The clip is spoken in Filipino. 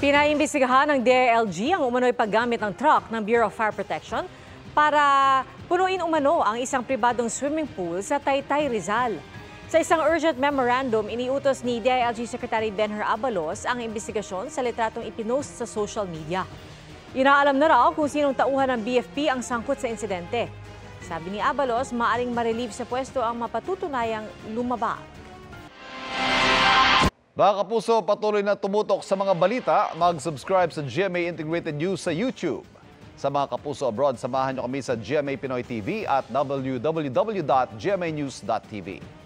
Pinaimbisigahan ng DILG ang umano'y paggamit ng truck ng Bureau of Fire Protection para punuin umano ang isang pribadong swimming pool sa Taytay, Rizal. Sa isang urgent memorandum, iniutos ni DILG Secretary Benhur Abalos ang imbestigasyon sa litratong ipinost sa social media. Inaalam na raw kung sinong tauhan ng BFP ang sangkot sa insidente. Sabi ni Abalos, maaring ma-relieve sa pwesto ang mapatutunayang lumabag. Mga kapuso, patuloy na tumutok sa mga balita. Mag-subscribe sa GMA Integrated News sa YouTube. Sa mga kapuso abroad, samahan nyo kami sa GMA Pinoy TV at www.gmanews.tv.